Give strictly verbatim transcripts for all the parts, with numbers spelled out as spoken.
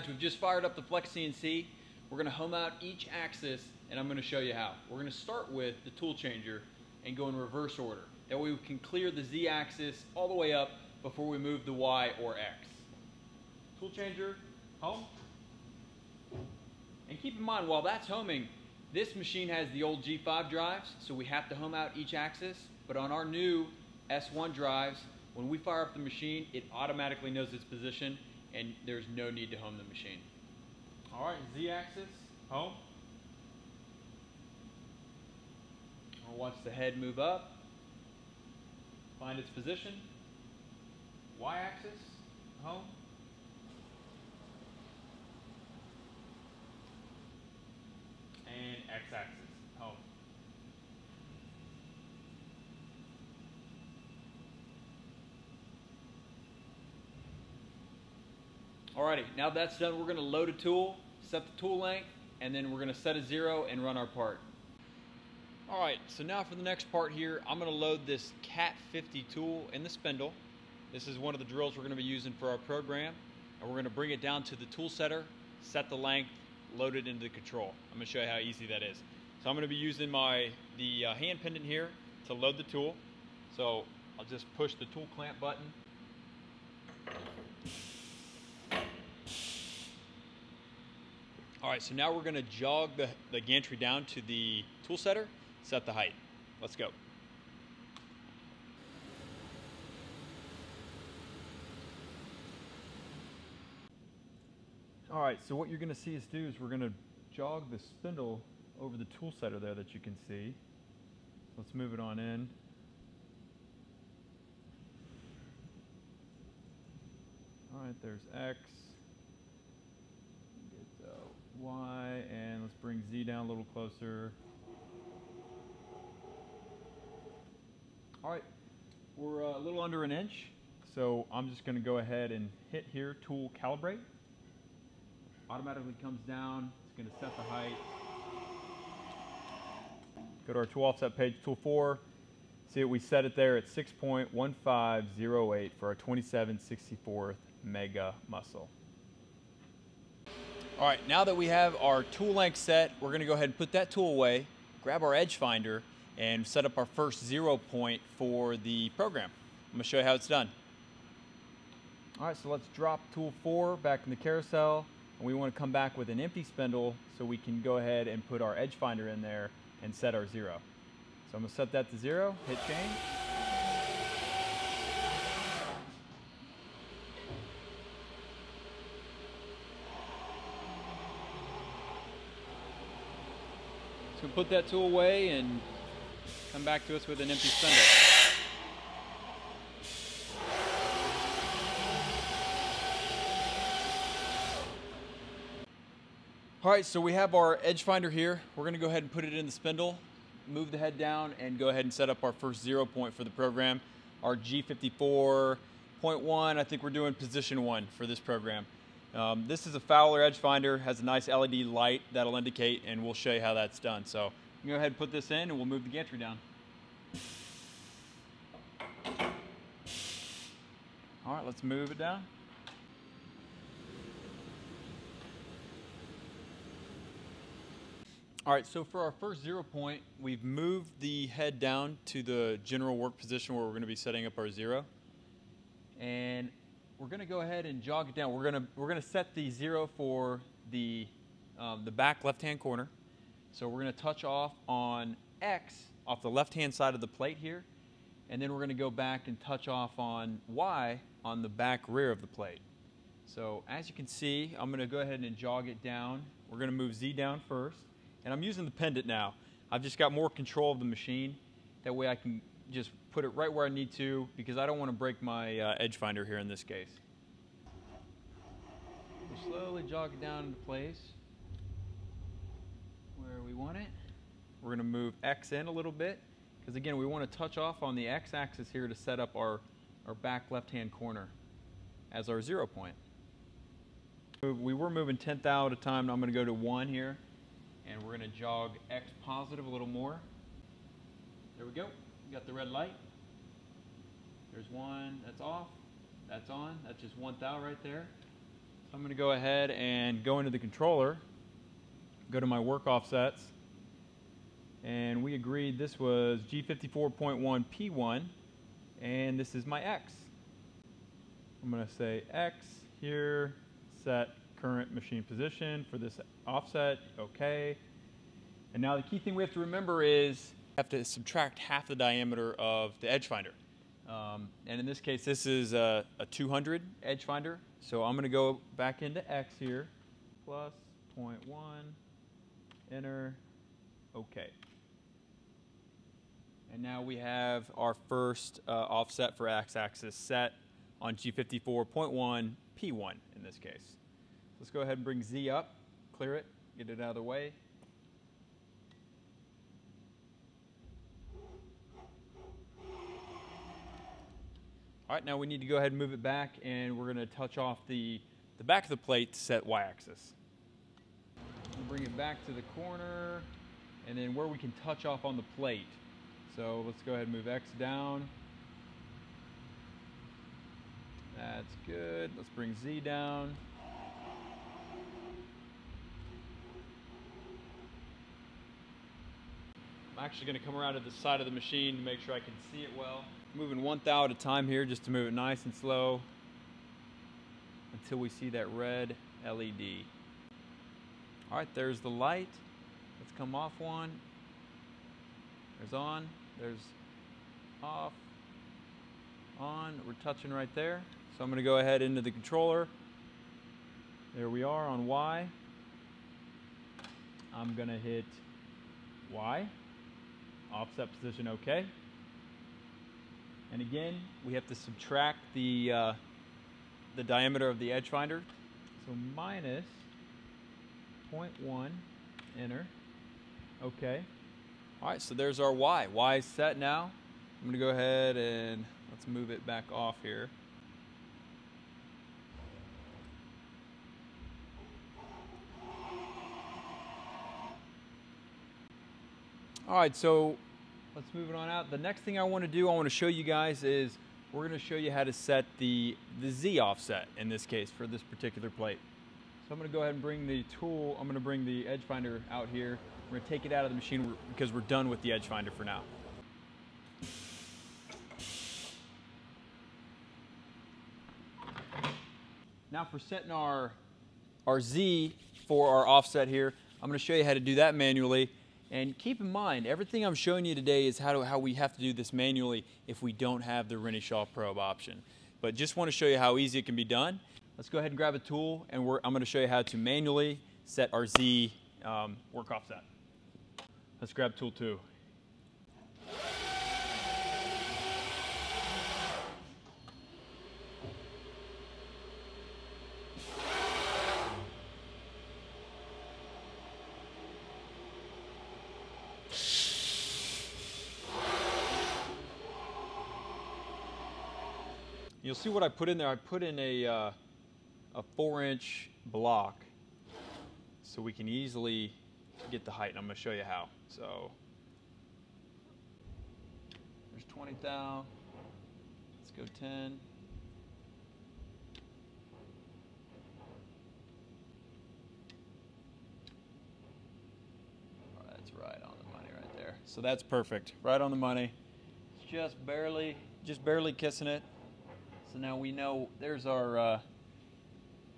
guys, we've just fired up the Flex C N C. We're gonna home out each axis and I'm gonna show you how. We're gonna start with the tool changer and go in reverse order. That way we can clear the Z axis all the way up before we move the Y or X. Tool changer, home. And keep in mind, while that's homing, this machine has the old G five drives, so we have to home out each axis, but on our new S one drives, when we fire up the machine, it automatically knows its position and there's no need to home the machine. All right, Z axis, home. I'll watch the head move up, find its position. Y axis, home. And X axis, home. Alrighty, now that's done, we're gonna load a tool, set the tool length, and then we're gonna set a zero and run our part. Alright, so now for the next part here, I'm gonna load this C A T fifty tool in the spindle. This is one of the drills we're gonna be using for our program, and we're gonna bring it down to the tool setter, set the length, load it into the control. I'm gonna show you how easy that is. So I'm gonna be using my the uh, hand pendant here to load the tool. So I'll just push the tool clamp button. All right, so now we're gonna jog the, the gantry down to the tool setter, set the height. Let's go. All right, so what you're gonna see us do is we're gonna jog the spindle over the tool setter there that you can see. Let's move it on in. All right, there's X. Y, and let's bring Z down a little closer. All right, we're a little under an inch, so I'm just going to go ahead and hit here, tool calibrate. Automatically comes down, it's going to set the height. Go to our tool offset page, tool four. See it, we set it there at six point one five zero eight for our twenty-seven sixty-fourth mega muscle. All right, now that we have our tool length set, we're gonna go ahead and put that tool away, grab our edge finder, and set up our first zero point for the program. I'm gonna show you how it's done. All right, so let's drop tool four back in the carousel, and we wanna come back with an empty spindle so we can go ahead and put our edge finder in there and set our zero. So I'm gonna set that to zero, hit change. So put that tool away and come back to us with an empty spindle. All right, so we have our edge finder here. We're gonna go ahead and put it in the spindle, move the head down, and go ahead and set up our first zero point for the program, our G fifty-four point one. I think we're doing position one for this program. Um, this is a Fowler edge finder, has a nice L E D light that'll indicate, and we'll show you how that's done. So I'm gonna go ahead and put this in and we'll move the gantry down. All right, let's move it down. All right, so for our first zero point, we've moved the head down to the general work position where we're gonna be setting up our zero. And we're going to go ahead and jog it down. We're going to we're going to set the zero for the um, the back left-hand corner. So we're going to touch off on X off the left-hand side of the plate here, and then we're going to go back and touch off on Y on the back rear of the plate. So as you can see, I'm going to go ahead and jog it down. We're going to move Z down first, and I'm using the pendant now. I've just got more control of the machine. That way I can just put it right where I need to, because I don't want to break my uh, edge finder here in this case. We'll slowly jog it down into place where we want it. We're going to move X in a little bit, because again, we want to touch off on the X axis here to set up our, our back left-hand corner as our zero point. We were moving ten thou at a time, and I'm going to go to one here, and we're going to jog X positive a little more. There we go. Got the red light. There's one that's off, that's on, that's just one thou right there. I'm going to go ahead and go into the controller, go to my work offsets, and we agreed this was G fifty-four point one P one, and this is my X. I'm going to say X here, set current machine position for this offset, okay. And now the key thing we have to remember is we have to subtract half the diameter of the edge finder. Um, and in this case, this is a, a two hundred edge finder. So I'm going to go back into X here, plus zero point one, enter, okay. And now we have our first uh, offset for X-axis set on G fifty-four point one P one in this case. Let's go ahead and bring Z up, clear it, get it out of the way. All right, now we need to go ahead and move it back, and we're going to touch off the, the back of the plate to set Y-axis. Bring it back to the corner, and then where we can touch off on the plate. So let's go ahead and move X down. That's good. Let's bring Z down. I'm actually going to come around to the side of the machine to make sure I can see it well. Moving one thou at a time here, just to move it nice and slow until we see that red L E D. All right, there's the light. Let's come off one. There's on, there's off, on. We're touching right there. So I'm going to go ahead into the controller. There we are on Y. I'm going to hit Y. Offset position okay. And again, we have to subtract the, uh, the diameter of the edge finder. So minus zero point one, enter, okay. All right, so there's our Y. Y is set now. I'm gonna go ahead and let's move it back off here. All right, so let's move it on out. The next thing I want to do, I want to show you guys is we're going to show you how to set the, the Z offset in this case for this particular plate. So I'm going to go ahead and bring the tool, I'm going to bring the edge finder out here. We're going to take it out of the machine because we're done with the edge finder for now. Now for setting our, our Z for our offset here, I'm going to show you how to do that manually. And keep in mind, everything I'm showing you today is how, to, how we have to do this manually if we don't have the Renishaw Probe option. But just want to show you how easy it can be done. Let's go ahead and grab a tool, and we're, I'm going to show you how to manually set our Z um, work offset. Let's grab tool two. You'll see what I put in there. I put in a, uh, a four inch block so we can easily get the height, and I'm going to show you how. So there's twenty thou, let's go ten. Oh, that's right on the money right there. So that's perfect, right on the money. It's just barely, just barely kissing it. So now we know there's our, uh,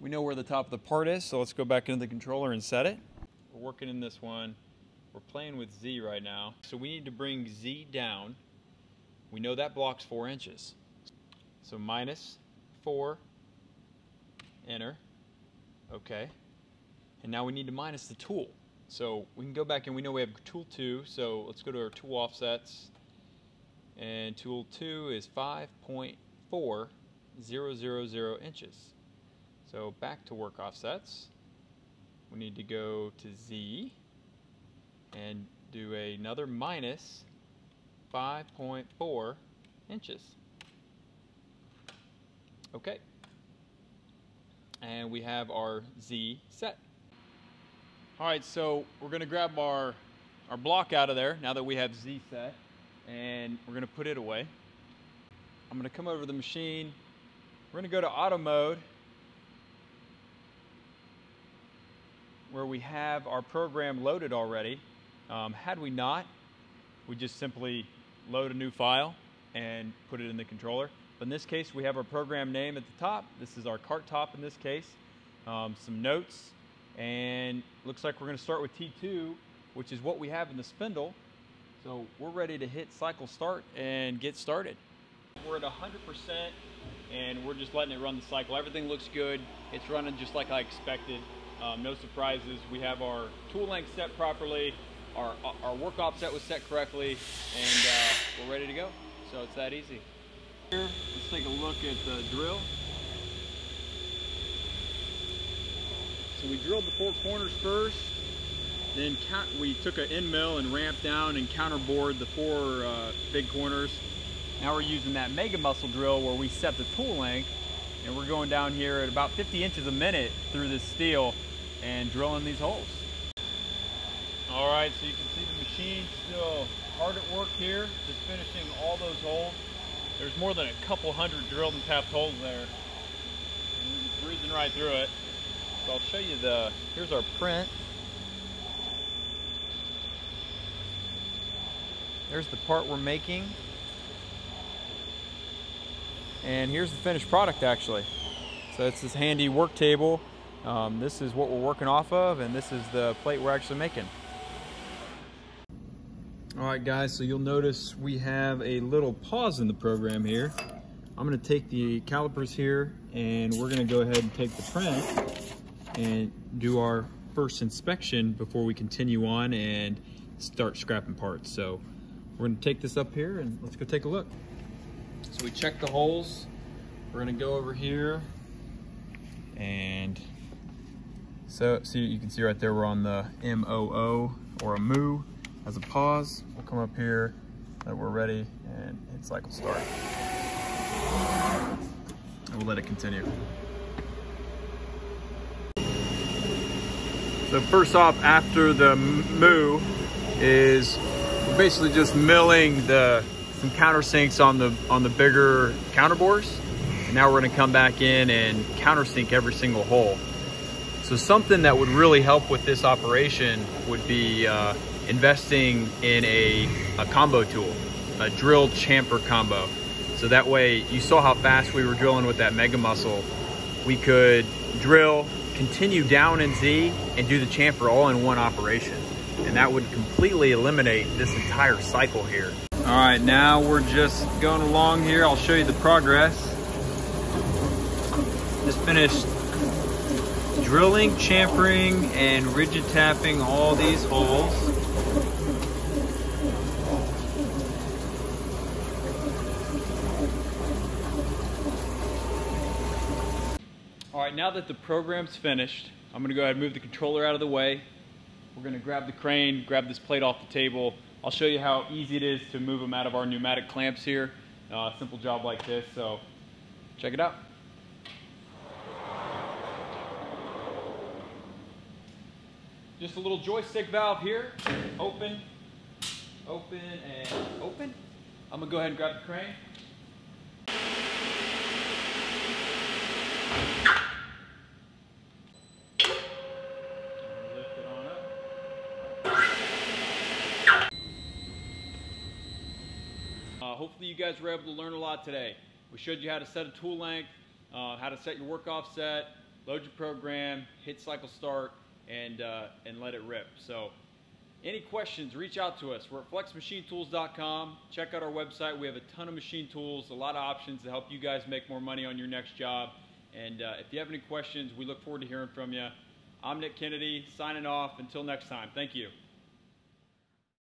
we know where the top of the part is, so let's go back into the controller and set it. We're working in this one. We're playing with Z right now. So we need to bring Z down. We know that block's four inches. So minus four, enter, okay. And now we need to minus the tool. So we can go back and we know we have tool two, so let's go to our tool offsets. And tool two is five point four. Zero, zero, zero inches. So back to work offsets. We need to go to Z and do another minus five point four inches. Okay. And we have our Z set. All right, so we're going to grab our, our block out of there now that we have Z set, and we're going to put it away. I'm going to come over to the machine. We're going to go to auto mode. where we have our program loaded already. Um, had we not, we just simply load a new file and put it in the controller. But in this case, we have our program name at the top. This is our cart top in this case. Um, some notes, and looks like we're going to start with T two, which is what we have in the spindle. So we're ready to hit cycle start and get started. We're at one hundred percent and we're just letting it run the cycle. Everything looks good. It's running just like I expected. Um, no surprises. We have our tool length set properly. Our, our work offset was set correctly, and uh, we're ready to go. So it's that easy. Here, let's take a look at the drill. So we drilled the four corners first, then count, we took an end mill and ramped down and counterbored the four uh, big corners. Now we're using that mega muscle drill where we set the tool length, and we're going down here at about fifty inches a minute through this steel and drilling these holes. All right, so you can see the machine still hard at work here, just finishing all those holes. There's more than a couple hundred drilled and tapped holes there, and we're just breezing right through it. So I'll show you the, here's our print. There's the part we're making. And here's the finished product actually. So it's this handy work table. Um, this is what we're working off of, and this is the plate we're actually making. All right guys, so you'll notice we have a little pause in the program here. I'm gonna take the calipers here and we're gonna go ahead and take the print and do our first inspection before we continue on and start scrapping parts. So we're gonna take this up here and let's go take a look. So we checked the holes. We're gonna go over here, and so see, you can see right there we're on the M O O or a moo as a pause. We'll come up here that we're ready and hit cycle start. And we'll let it continue. So first off, after the moo, is we're basically just milling the some countersinks on the on the bigger counterbores. And now we're gonna come back in and countersink every single hole. So something that would really help with this operation would be uh, investing in a, a combo tool, a drill chamfer combo. So that way, you saw how fast we were drilling with that mega muscle. We could drill, continue down in Z, and do the chamfer all in one operation. And that would completely eliminate this entire cycle here. All right, now we're just going along here. I'll show you the progress. Just finished drilling, chamfering, and rigid tapping all these holes. All right, now that the program's finished, I'm gonna go ahead and move the controller out of the way. We're gonna grab the crane, grab this plate off the table. I'll show you how easy it is to move them out of our pneumatic clamps here. Uh, simple job like this, so check it out. Just a little joystick valve here. Open, open, and open. I'm gonna go ahead and grab the crane. Lift it on up. Uh, hopefully you guys were able to learn a lot today. We showed you how to set a tool length, uh, how to set your work offset, load your program, hit cycle start, and uh, and let it rip. So any questions, reach out to us. We're at Flex Machine Tools dot com. Check out our website. We have a ton of machine tools, a lot of options to help you guys make more money on your next job. And uh, if you have any questions, we look forward to hearing from you. I'm Nick Kennedy, signing off. Until next time, thank you.